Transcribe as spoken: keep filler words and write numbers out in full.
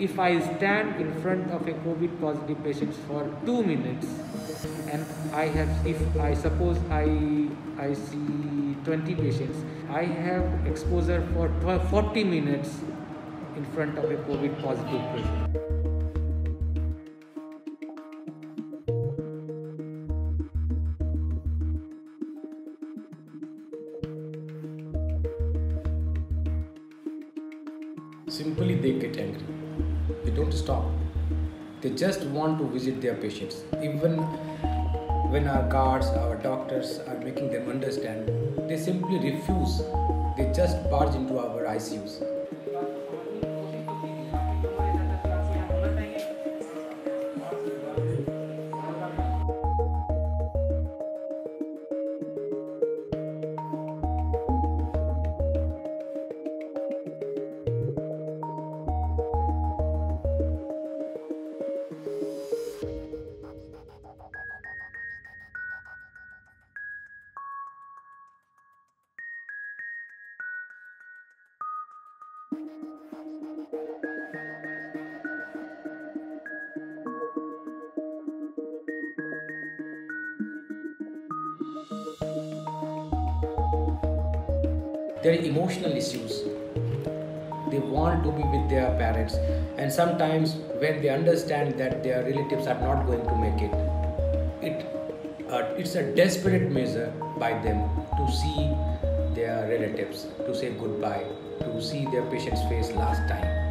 if I stand in front of a COVID positive patient for two minutes and I have, if I suppose I, I see twenty patients, I have exposure for forty minutes in front of a COVID positive patient. Simply they get angry, they don't stop, they just want to visit their patients. Even when our guards, our doctors are making them understand, they simply refuse, they just barge into our I C Us. Their emotional issues, they want to be with their parents, and sometimes when they understand that their relatives are not going to make it, it uh, it's a desperate measure by them to see their relatives, to say goodbye, to see their patient's face last time.